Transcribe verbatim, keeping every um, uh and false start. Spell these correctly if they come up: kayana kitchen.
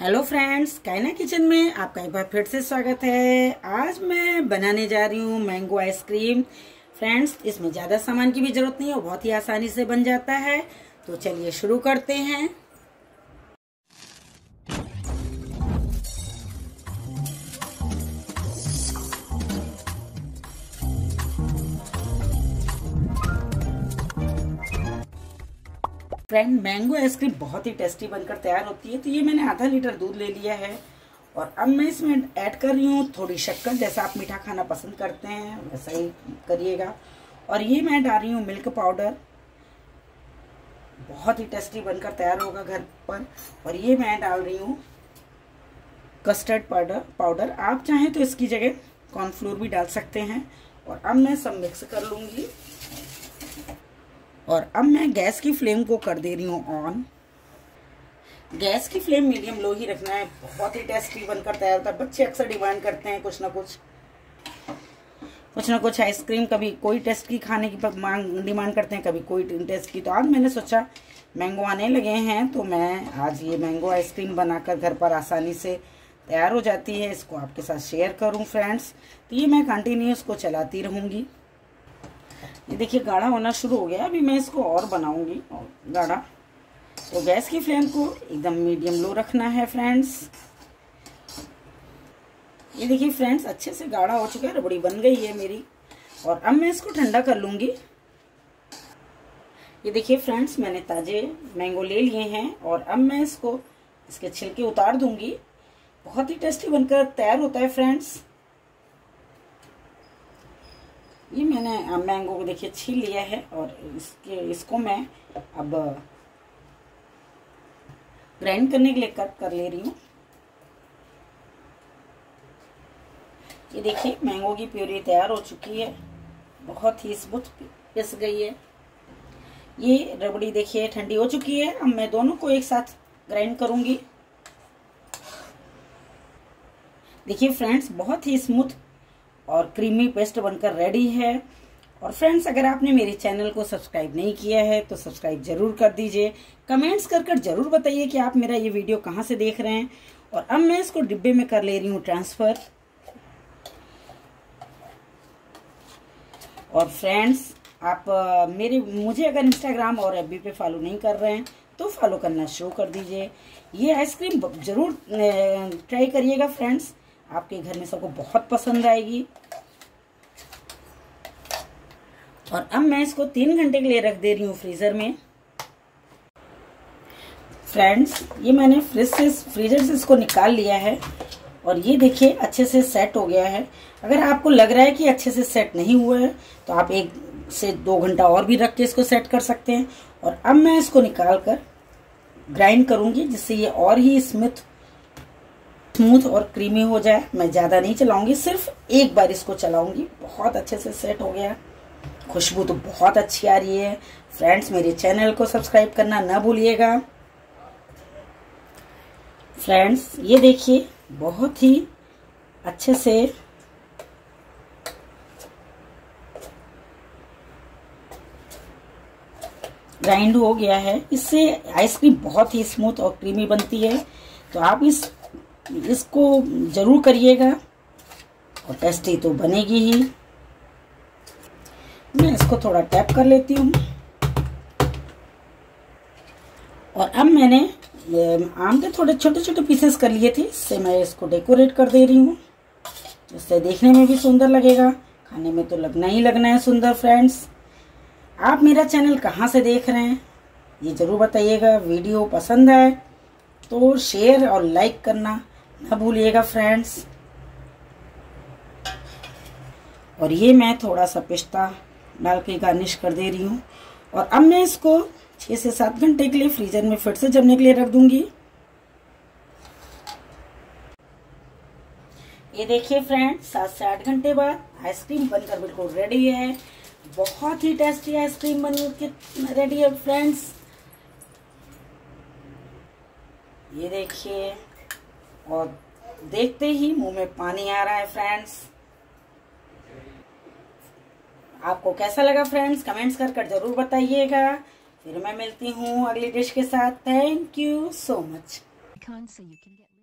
Hello friends, कायना kitchen में आपका एक बार फिर से स्वागत है। आज मैं बनाने जा रही हूँ मैंगो आइसक्रीम। फ्रेंड्स, इसमें ज़्यादा सामान की भी ज़रूरत नहीं है, बहुत ही आसानी से बन जाता है। तो चलिए शुरू करते हैं। फ्रेंड, मैंगो आइसक्रीम बहुत ही टेस्टी बनकर तैयार होती है। तो ये मैंने आधा लीटर दूध ले लिया है और अब मैं इसमें ऐड कर रही हूँ थोड़ी शक्कर। जैसा आप मीठा खाना पसंद करते हैं वैसा ही करिएगा। और ये मैं डाल रही हूँ मिल्क पाउडर, बहुत ही टेस्टी बनकर तैयार होगा घर पर। और ये मैं डाल रही हूँ कस्टर्ड पाउडर पाउडर आप चाहें तो इसकी जगह कॉर्नफ्लोर भी डाल सकते हैं। और अब मैं सब मिक्स कर लूँगी। और अब मैं गैस की फ्लेम को कर दे रही हूँ ऑन। गैस की फ्लेम मीडियम लो ही रखना है। बहुत ही टेस्टी बनकर तैयार होता है। बच्चे अक्सर डिमांड करते हैं कुछ ना कुछ कुछ ना कुछ आइसक्रीम। कभी कोई टेस्ट की खाने की मांग डिमांड करते हैं, कभी कोई टेस्ट की। तो आज मैंने सोचा मैंगो आने लगे हैं तो मैं आज ये मैंगो आइसक्रीम बनाकर घर पर आसानी से तैयार हो जाती है, इसको आपके साथ शेयर करूँ। फ्रेंड्स, तो ये मैं कंटिन्यू इसको चलाती रहूँगी। ये देखिए गाढ़ा होना शुरू हो गया। अभी मैं इसको और बनाऊंगी और गाढ़ा। तो गैस की फ्लेम को एकदम मीडियम लो रखना है। फ्रेंड्स, ये देखिए फ्रेंड्स अच्छे से गाढ़ा हो चुका है, रबड़ी बन गई है मेरी। और अब मैं इसको ठंडा कर लूँगी। ये देखिए फ्रेंड्स, मैंने ताज़े मैंगो ले लिए हैं और अब मैं इसको इसके छिलके उतार दूँगी। बहुत ही टेस्टी बनकर तैयार होता है। फ्रेंड्स, ये मैंने मैंगो को देखिए छील लिया है और इसके इसको मैं अब ग्राइंड करने के लिए कट कर ले रही हूँ। ये देखिए मैंगो की प्यूरी तैयार हो चुकी है, बहुत ही स्मूथ पिस गई है। ये रबड़ी देखिए ठंडी हो चुकी है। अब मैं दोनों को एक साथ ग्राइंड करूँगी। देखिए फ्रेंड्स, बहुत ही स्मूथ और क्रीमी पेस्ट बनकर रेडी है। और फ्रेंड्स, अगर आपने मेरे चैनल को सब्सक्राइब नहीं किया है तो सब्सक्राइब जरूर कर दीजिए। कमेंट्स कर कर जरूर बताइए कि आप मेरा ये वीडियो कहाँ से देख रहे हैं। और अब मैं इसको डिब्बे में कर ले रही हूँ ट्रांसफ़र। और फ्रेंड्स, आप मेरे मुझे अगर इंस्टाग्राम और एफ बी पे फॉलो नहीं कर रहे हैं तो फॉलो करना शुरू कर दीजिए। ये आइसक्रीम जरूर ट्राई करिएगा। फ्रेंड्स, आपके घर में सबको बहुत पसंद आएगी। और अब मैं इसको तीन घंटे के लिए रख दे रही हूँ फ्रीजर में। फ्रेंड्स, ये मैंने फ्रिज से फ्रीजर से इसको निकाल लिया है और ये देखिए अच्छे से सेट हो गया है। अगर आपको लग रहा है कि अच्छे से सेट नहीं हुआ है तो आप एक से दो घंटा और भी रख के इसको सेट कर सकते हैं। और अब मैं इसको निकाल कर ग्राइंड करूँगी, जिससे ये और ही स्मूथ स्मूथ और क्रीमी हो जाए। मैं ज़्यादा नहीं चलाऊंगी, सिर्फ एक बार इसको चलाऊंगी। बहुत अच्छे से सेट हो गया, खुशबू तो बहुत अच्छी आ रही है। फ्रेंड्स, मेरे चैनल को सब्सक्राइब करना ना भूलिएगा। फ्रेंड्स, ये देखिए बहुत ही अच्छे से ग्राइंड हो गया है। इससे आइसक्रीम बहुत ही स्मूथ और क्रीमी बनती है। तो आप इस इसको जरूर करिएगा और टेस्टी तो बनेगी ही। मैं इसको थोड़ा टैप कर लेती हूँ। और अब मैंने आम के थोड़े छोटे छोटे पीसेस कर लिए थे, इससे मैं इसको डेकोरेट कर दे रही हूँ। इससे देखने में भी सुंदर लगेगा, खाने में तो लगना ही लगना है सुंदर। फ्रेंड्स, आप मेरा चैनल कहाँ से देख रहे हैं ये ज़रूर बताइएगा। वीडियो पसंद आए तो शेयर और लाइक करना ना भूलिएगा। फ्रेंड्स, और ये मैं थोड़ा सा पिस्ता डाल के गार्निश कर दे रही हूँ। और अब मैं इसको छः से सात घंटे के लिए फ्रीजर में फिर से जमने के लिए रख दूंगी। ये देखिए फ्रेंड्स, सात से आठ घंटे बाद आइसक्रीम बनकर बिल्कुल रेडी है। बहुत ही टेस्टी आइसक्रीम बनकर रेडी है। फ्रेंड्स, ये देखिए और देखते ही मुंह में पानी आ रहा है। फ्रेंड्स, आपको कैसा लगा? फ्रेंड्स, कमेंट्स कर कर जरूर बताइएगा। फिर मैं मिलती हूँ अगली डिश के साथ। Thank you so much. icon so you can get